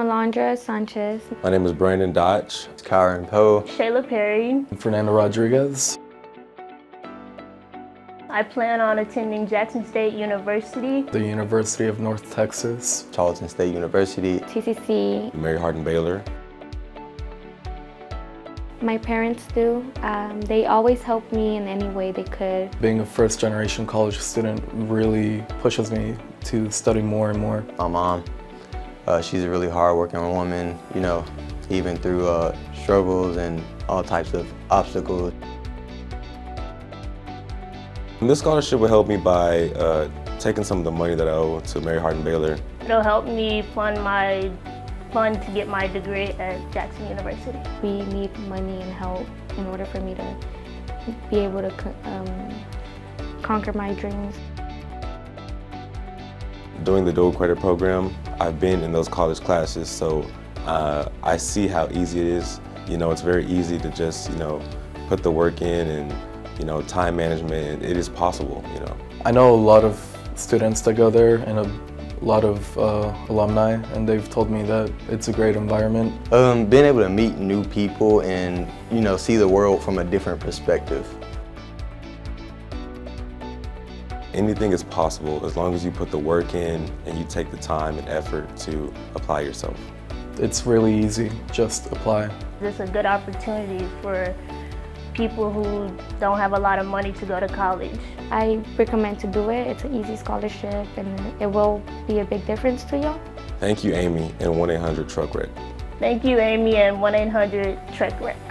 Alondra Sanchez. My name is Brandon Dodge. It's Karen Poe. Shayla Perry. Fernanda Rodriguez. I plan on attending Jackson State University, the University of North Texas, Charlton State University, TCC, Mary Hardin-Baylor. My parents do. They always helped me in any way they could. Being a first-generation college student really pushes me to study more and more. My mom, she's a really hard-working woman, you know, even through struggles and all types of obstacles. And this scholarship will help me by taking some of the money that I owe to Mary Hardin-Baylor. It'll help me fund to get my degree at Jackson University. We need money and help in order for me to be able to conquer my dreams. Doing the dual credit program, I've been in those college classes, so I see how easy it is. You know, it's very easy to just, you know, put the work in and, you know, time management, it is possible, you know. I know a lot of students that go there and a lot of alumni, and they've told me that it's a great environment. Being able to meet new people and, you know, see the world from a different perspective. Anything is possible as long as you put the work in and you take the time and effort to apply yourself. It's really easy, just apply. It's a good opportunity for people who don't have a lot of money to go to college. I recommend to do it. It's an easy scholarship and it will be a big difference to y'all. Thank you, Amy, and 1-800-Truck-Wreck. Thank you, Amy, and 1-800-Truck-Wreck.